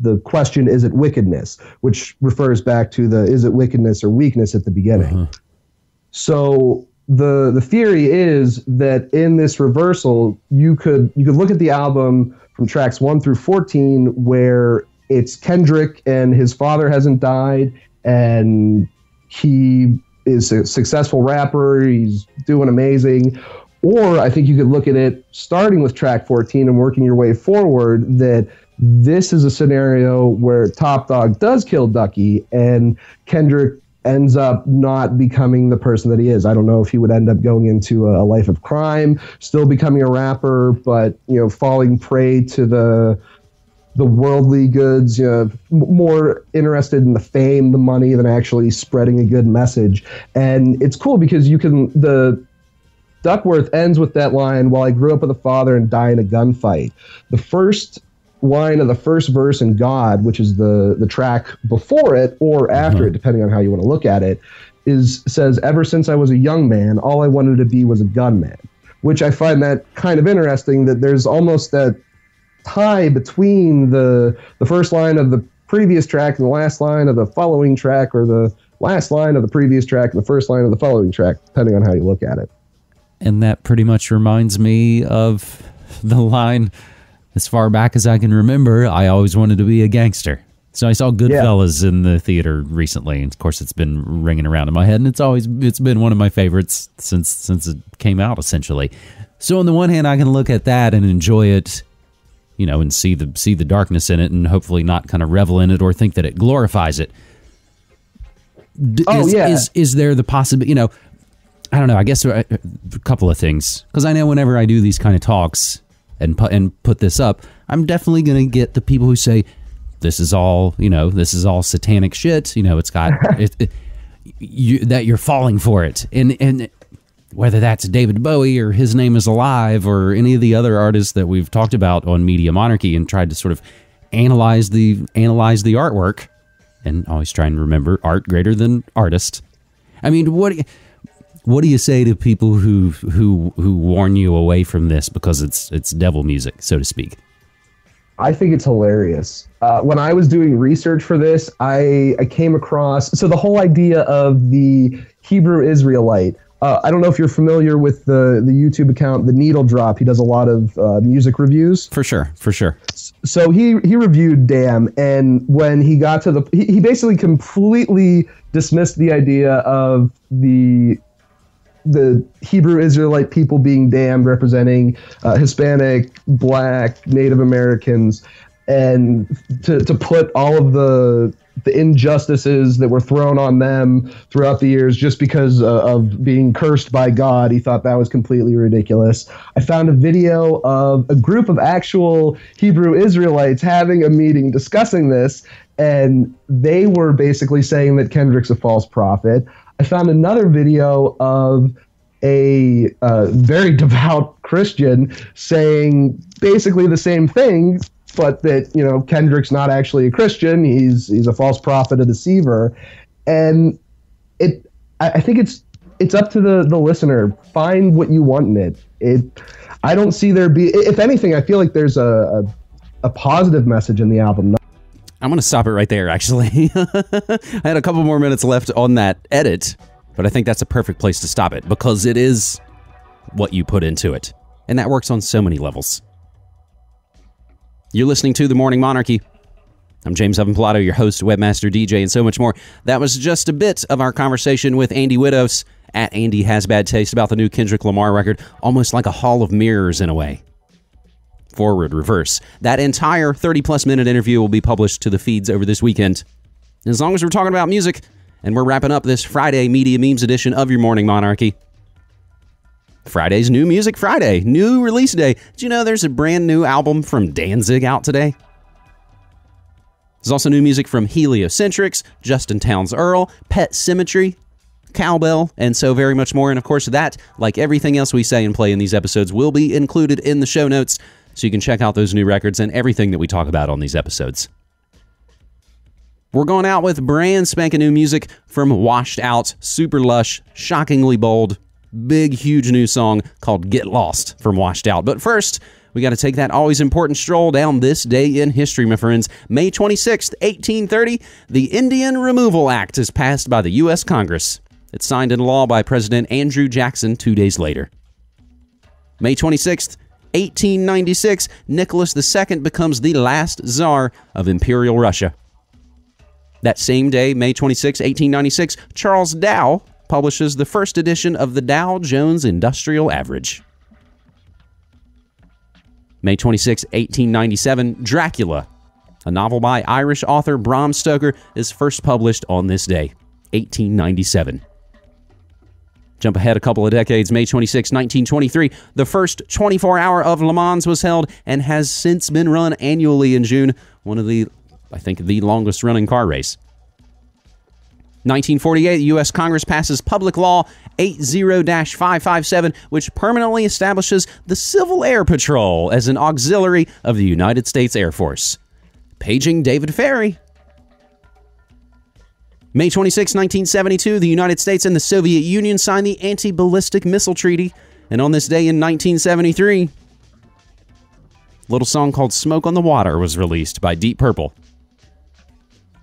The question, is it wickedness? Which refers back to the, is it wickedness or weakness at the beginning? Uh-huh. So the the theory is that in this reversal, you could you could look at the album from tracks one through fourteen, where it's Kendrick and his father hasn't died, and he is a successful rapper, he's doing amazing. Or I think you could look at it starting with track fourteen and working your way forward, that this is a scenario where Top Dog does kill Ducky and Kendrick ends up not becoming the person that he is. I don't know if he would end up going into a life of crime, still becoming a rapper, but, you know, falling prey to the the worldly goods, you know, more interested in the fame, the money, than actually spreading a good message. And it's cool because you can, the Duckworth ends with that line, while I grew up with a father and die in a gunfight. The first line of the first verse in God, which is the the track before it or after mm-hmm. it, depending on how you want to look at it, is says, ever since I was a young man, all I wanted to be was a gunman, which I find that kind of interesting, that there's almost that tie between the the first line of the previous track and the last line of the following track, or the last line of the previous track and the first line of the following track, depending on how you look at it. And that pretty much reminds me of the line, as far back as I can remember, I always wanted to be a gangster. So I saw Goodfellas yeah. in the theater recently, and of course it's been ringing around in my head, and it's always it's been one of my favorites since since it came out, essentially. So on the one hand, I can look at that and enjoy it, you know, and see the see the darkness in it, and hopefully not kind of revel in it or think that it glorifies it. D oh, is, yeah. is is there the possibility, you know, I don't know, I guess a couple of things, because I know whenever I do these kind of talks and put, and put this up, I'm definitely going to get the people who say, this is all, you know, this is all satanic shit, you know, it's got, it, it, you, that you're falling for it. And, and whether that's David Bowie or His Name is Alive or any of the other artists that we've talked about on Media Monarchy and tried to sort of analyze the, analyze the artwork, and always trying to remember art greater than artist. I mean, what... What do you say to people who who who warn you away from this because it's it's devil music, so to speak? I think it's hilarious. Uh, when I was doing research for this, I, I came across... So the whole idea of the Hebrew Israelite, uh, I don't know if you're familiar with the, the YouTube account, The Needle Drop. He does a lot of uh, music reviews. For sure, for sure. So he, he reviewed Damn, and when he got to the... He, he basically completely dismissed the idea of the... the Hebrew Israelite people being damned, representing uh, Hispanic, Black, Native Americans, and to, to put all of the the injustices that were thrown on them throughout the years just because uh, of being cursed by God. He thought that was completely ridiculous. I found a video of a group of actual Hebrew Israelites having a meeting discussing this, and they were basically saying that Kendrick's a false prophet. I found another video of a uh, very devout Christian saying basically the same thing, but that, you know, Kendrick's not actually a Christian. He's he's a false prophet, a deceiver. And it, I, I think it's it's up to the the listener. Find what you want in it. It, I don't see there be. If anything, I feel like there's a a, a positive message in the album. I'm going to stop it right there, actually. I had a couple more minutes left on that edit, but I think that's a perfect place to stop it because it is what you put into it. And that works on so many levels. You're listening to The Morning Monarchy. I'm James Evan Pilato, your host, webmaster, D J, and so much more. That was just a bit of our conversation with Andy Widows at Andy Has Bad Taste about the new Kendrick Lamar record, almost like a Hall of Mirrors in a way. Forward, reverse. That entire thirty-plus minute interview will be published to the feeds over this weekend. And as long as we're talking about music, and we're wrapping up this Friday Media Memes edition of your Morning Monarchy. Friday's New Music Friday, new release day. Did you know there's a brand new album from Danzig out today? There's also new music from Heliocentrics, Justin Townes Earl, Pet Sematary, Cowbell, and so very much more. And of course that, like everything else we say and play in these episodes, will be included in the show notes, so you can check out those new records and everything that we talk about on these episodes. We're going out with brand spanking new music from Washed Out, super lush, shockingly bold, big, huge new song called Get Lost from Washed Out. But first, we got to take that always important stroll down this day in history, my friends. May twenty-sixth, eighteen thirty, the Indian Removal Act is passed by the U S Congress. It's signed into law by President Andrew Jackson two days later. May twenty-sixth, eighteen ninety-six, Nicholas the Second becomes the last Tsar of Imperial Russia. That same day, May twenty-sixth, eighteen ninety-six, Charles Dow publishes the first edition of the Dow Jones Industrial Average. May twenty-sixth, eighteen ninety-seven, Dracula, a novel by Irish author Bram Stoker, is first published on this day, eighteen ninety-seven. Jump ahead a couple of decades, May twenty-sixth, nineteen twenty-three, the first twenty-four hour of Le Mans was held and has since been run annually in June, one of the, I think, the longest running car race. nineteen forty-eight, the U S Congress passes Public Law eighty dash five five seven, which permanently establishes the Civil Air Patrol as an auxiliary of the United States Air Force. Paging David Ferry. May twenty-sixth, nineteen seventy-two, the United States and the Soviet Union signed the Anti-Ballistic Missile Treaty. And on this day in nineteen seventy-three, a little song called Smoke on the Water was released by Deep Purple.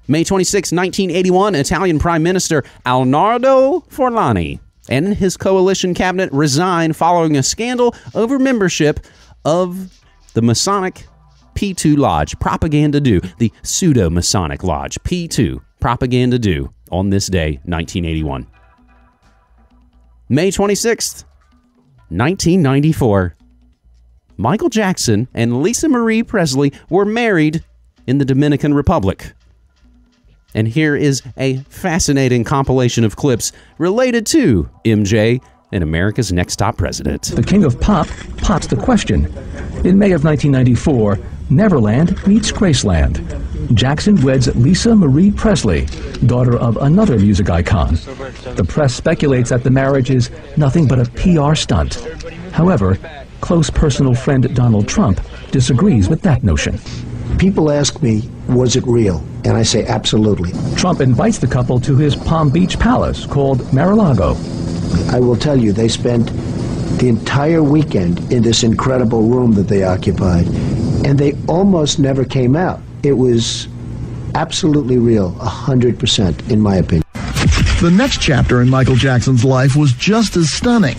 May twenty-sixth, nineteen eighty-one, Italian Prime Minister Alnardo Forlani and his coalition cabinet resign following a scandal over membership of the Masonic P two Lodge, Propaganda Due, the pseudo-Masonic Lodge, P two. Propaganda Due on this day, nineteen eighty-one. May twenty-sixth, nineteen ninety-four. Michael Jackson and Lisa Marie Presley were married in the Dominican Republic. And here is a fascinating compilation of clips related to M J and America's Next Top President. The king of pop pops the question. In May of nineteen ninety-four, Neverland meets Graceland. Jackson weds Lisa Marie Presley, daughter of another music icon. The press speculates that the marriage is nothing but a P R stunt. However, close personal friend Donald Trump disagrees with that notion. People ask me, was it real? And I say, absolutely. Trump invites the couple to his Palm Beach palace called Mar-a-Lago. I will tell you, they spent the entire weekend in this incredible room that they occupied, and they almost never came out. It was absolutely real, one hundred percent, in my opinion. The next chapter in Michael Jackson's life was just as stunning.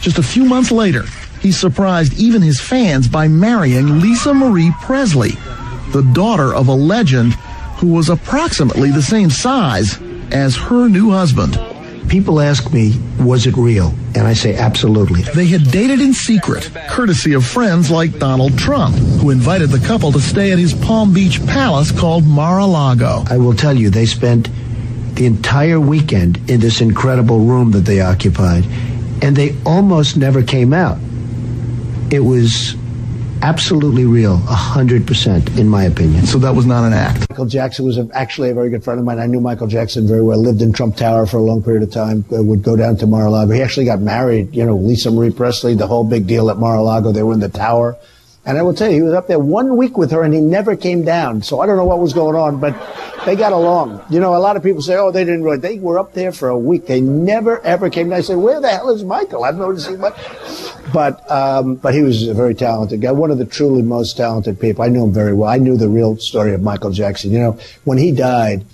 Just a few months later, he surprised even his fans by marrying Lisa Marie Presley, the daughter of a legend who was approximately the same size as her new husband. People ask me, was it real? And I say, absolutely. They had dated in secret, courtesy of friends like Donald Trump, who invited the couple to stay at his Palm Beach palace called Mar-a-Lago. I will tell you, they spent the entire weekend in this incredible room that they occupied, and they almost never came out. It was absolutely real, one hundred percent, in my opinion. So that was not an act. Michael Jackson was actually a very good friend of mine. I knew Michael Jackson very well, lived in Trump Tower for a long period of time, would go down to Mar-a-Lago. He actually got married, you know, Lisa Marie Presley, the whole big deal at Mar-a-Lago. They were in the tower. And I will tell you, he was up there one week with her and he never came down. So I don't know what was going on, but they got along. You know, a lot of people say, oh, they didn't really. They were up there for a week. They never, ever came down. I said, where the hell is Michael? I've noticed him. But um, but he was a very talented guy, one of the truly most talented people. I knew him very well. I knew the real story of Michael Jackson. You know, when he died,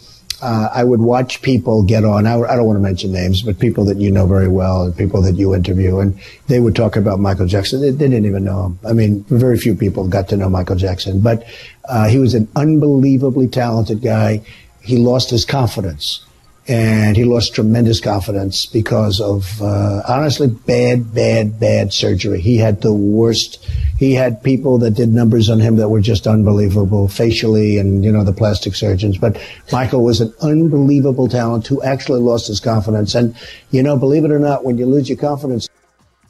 uh, I would watch people get on. I, I don't want to mention names, but people that you know very well and people that you interview, and they would talk about Michael Jackson. They, they didn't even know him. I mean, very few people got to know Michael Jackson. But uh, he was an unbelievably talented guy. He lost his confidence. And he lost tremendous confidence because of, uh, honestly, bad, bad, bad surgery. He had the worst. He had people that did numbers on him that were just unbelievable facially and, you know, the plastic surgeons. But Michael was an unbelievable talent who actually lost his confidence. And, you know, believe it or not, when you lose your confidence.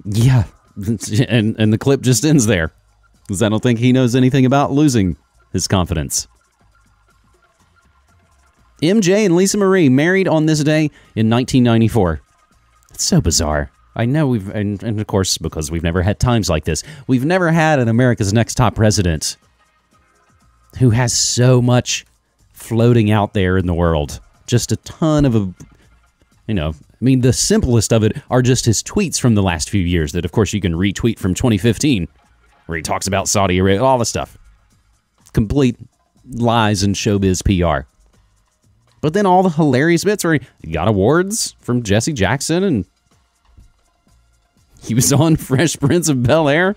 Yeah. And, and the clip just ends there because I don't think he knows anything about losing his confidence. M J and Lisa Marie married on this day in nineteen ninety-four. It's so bizarre. I know we've, and, and of course, because we've never had times like this, we've never had an America's Next Top President who has so much floating out there in the world. Just a ton of, a, you know, I mean, the simplest of it are just his tweets from the last few years that, of course, you can retweet from twenty fifteen, where he talks about Saudi Arabia, all the stuff. Complete lies and showbiz P R. But then all the hilarious bits where he got awards from Jesse Jackson and he was on Fresh Prince of Bel-Air.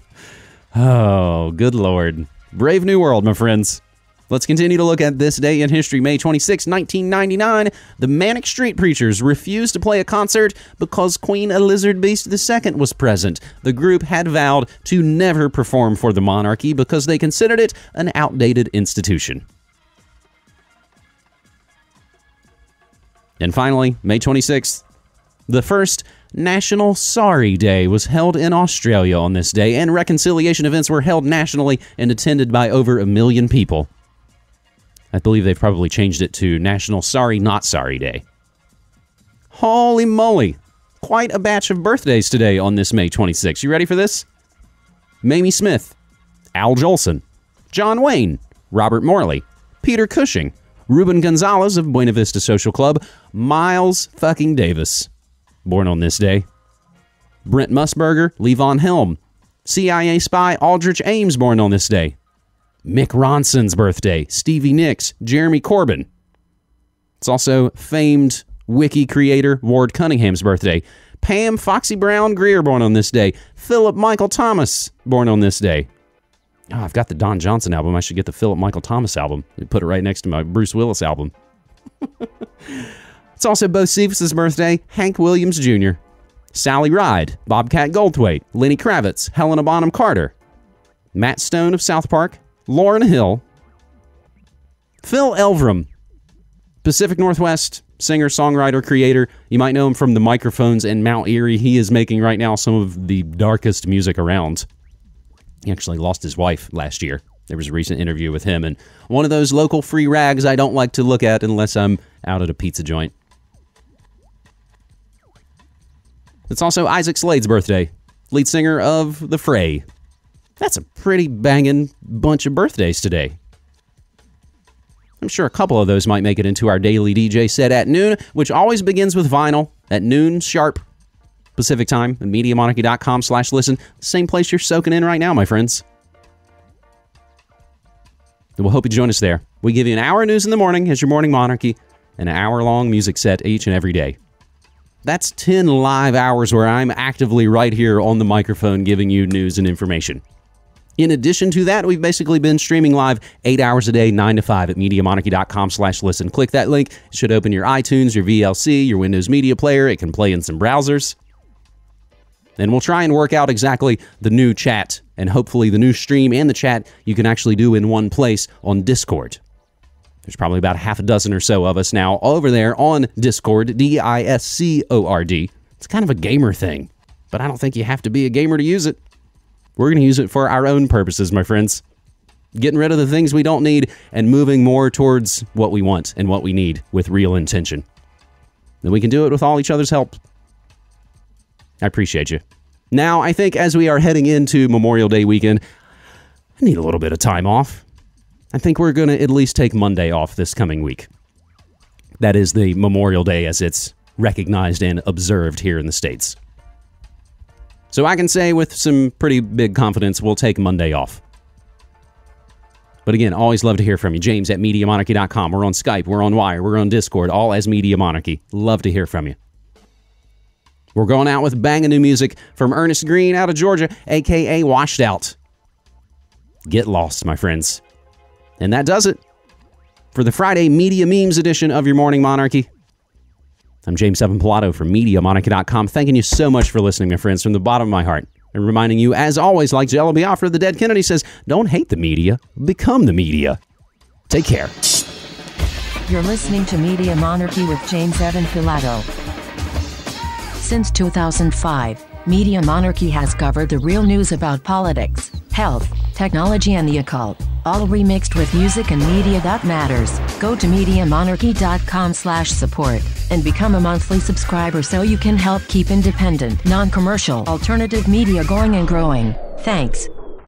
Oh, good Lord. Brave New World, my friends. Let's continue to look at this day in history. May twenty-sixth, nineteen ninety-nine. The Manic Street Preachers refused to play a concert because Queen Elizabeth the Second was present. The group had vowed to never perform for the monarchy because they considered it an outdated institution. And finally, May twenty-sixth, the first National Sorry Day was held in Australia on this day, and reconciliation events were held nationally and attended by over a million people. I believe they've probably changed it to National Sorry Not Sorry Day. Holy moly! Quite a batch of birthdays today on this May twenty-sixth. You ready for this? Mamie Smith, Al Jolson, John Wayne, Robert Morley, Peter Cushing, Ruben Gonzalez of Buena Vista Social Club, Miles fucking Davis, born on this day, Brent Musburger, Levon Helm, C I A spy Aldrich Ames, born on this day, Mick Ronson's birthday, Stevie Nicks, Jeremy Corbyn. It's also famed wiki creator Ward Cunningham's birthday, Pam Foxy Brown Greer, born on this day, Philip Michael Thomas, born on this day. Oh, I've got the Don Johnson album. I should get the Philip Michael Thomas album. Put it right next to my Bruce Willis album. It's also Bo Sievis's birthday, Hank Williams Junior, Sally Ride, Bobcat Goldthwait, Lenny Kravitz, Helena Bonham Carter, Matt Stone of South Park, Lauryn Hill, Phil Elverum, Pacific Northwest singer, songwriter, creator. You might know him from the microphones in Mount Airy. He is making right now some of the darkest music around. He actually lost his wife last year. There was a recent interview with him, and one of those local free rags I don't like to look at unless I'm out at a pizza joint. It's also Isaac Slade's birthday, lead singer of The Fray. That's a pretty banging bunch of birthdays today. I'm sure a couple of those might make it into our daily D J set at noon, which always begins with vinyl at noon sharp Pacific time at MediaMonarchy.com slash listen. Same place you're soaking in right now, my friends. And we'll hope you join us there. We give you an hour of news in the morning as your morning monarchy and an hour-long music set each and every day. That's ten live hours where I'm actively right here on the microphone giving you news and information. In addition to that, we've basically been streaming live eight hours a day, nine to five at MediaMonarchy.com slash listen. Click that link. It should open your iTunes, your V L C, your Windows Media Player. It can play in some browsers. And we'll try and work out exactly the new chat and hopefully the new stream and the chat you can actually do in one place on Discord. There's probably about half a dozen or so of us now over there on Discord, D I S C O R D. It's kind of a gamer thing, but I don't think you have to be a gamer to use it. We're going to use it for our own purposes, my friends. Getting rid of the things we don't need and moving more towards what we want and what we need with real intention. Then we can do it with all each other's help. I appreciate you. Now, I think as we are heading into Memorial Day weekend, I need a little bit of time off. I think we're going to at least take Monday off this coming week. That is the Memorial Day as it's recognized and observed here in the States. So I can say with some pretty big confidence, we'll take Monday off. But again, always love to hear from you. James at Media Monarchy dot com. We're on Skype. We're on Wire. We're on Discord. All as Media Monarchy. Love to hear from you. We're going out with banging new music from Ernest Green out of Georgia, a k a. Washed Out. Get lost, my friends. And that does it for the Friday Media Memes edition of your Morning Monarchy. I'm James Evan Pilato from Media Monarchy dot com. Thanking you so much for listening, my friends, from the bottom of my heart. And reminding you, as always, like Jello Biafra, the Dead Kennedy says, don't hate the media, become the media. Take care. You're listening to Media Monarchy with James Evan Pilato. Since two thousand five, Media Monarchy has covered the real news about politics, health, technology, and the occult, all remixed with music and media that matters. Go to Media Monarchy dot com slash support and become a monthly subscriber so you can help keep independent, non-commercial, alternative media going and growing. Thanks.